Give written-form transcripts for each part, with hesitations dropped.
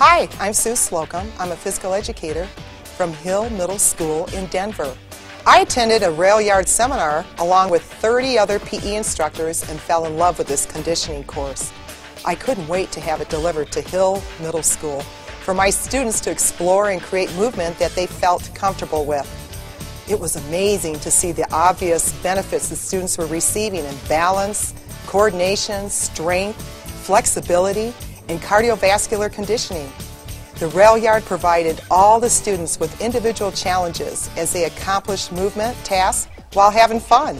Hi, I'm Sue Slocum. I'm a physical educator from Hill Middle School in Denver. I attended a rail yard seminar along with 30 other PE instructors and fell in love with this conditioning course. I couldn't wait to have it delivered to Hill Middle School for my students to explore and create movement that they felt comfortable with. It was amazing to see the obvious benefits the students were receiving in balance, coordination, strength, flexibility, and cardiovascular conditioning. The rail yard provided all the students with individual challenges as they accomplished movement tasks while having fun.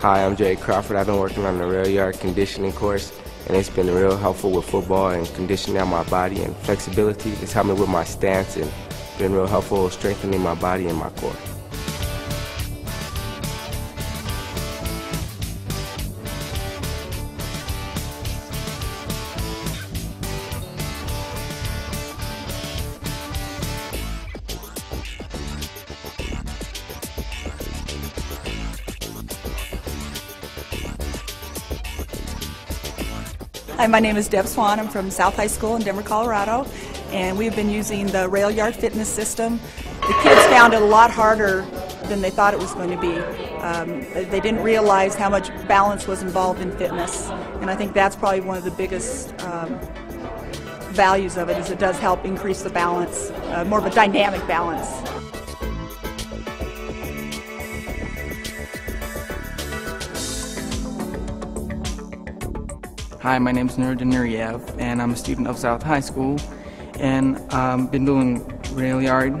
Hi, I'm Jay Crawford. I've been working on the rail yard conditioning course, and it's been real helpful with football and conditioning out my body and flexibility. It's helped me with my stance and been real helpful strengthening my body and my core. Hi, my name is Deb Swan. I'm from South High School in Denver, Colorado, and we've been using the rail yard fitness system. The kids found it a lot harder than they thought it was going to be. They didn't realize how much balance was involved in fitness, and I think that's probably one of the biggest values of it, is it does help increase the balance, more of a dynamic balance. Hi, my name's Nur Deniryev, and I'm a student of South High School, and I've been doing rail yard,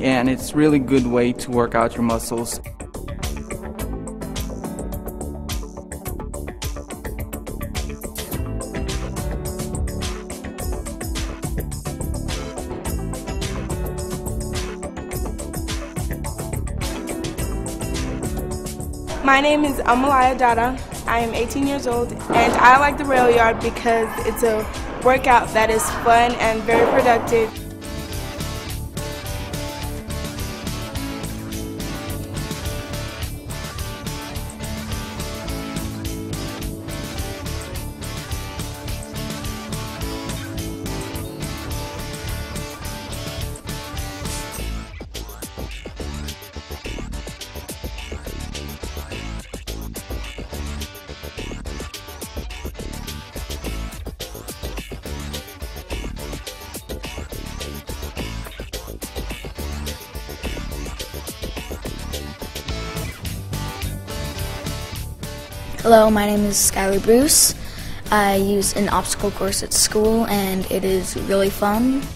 and it's a really good way to work out your muscles. My name is Amalia Dada. I am 18 years old, and I like the rail yard because it's a workout that is fun and very productive. Hello, my name is Skyler Bruce. I use an obstacle course at school, and it is really fun.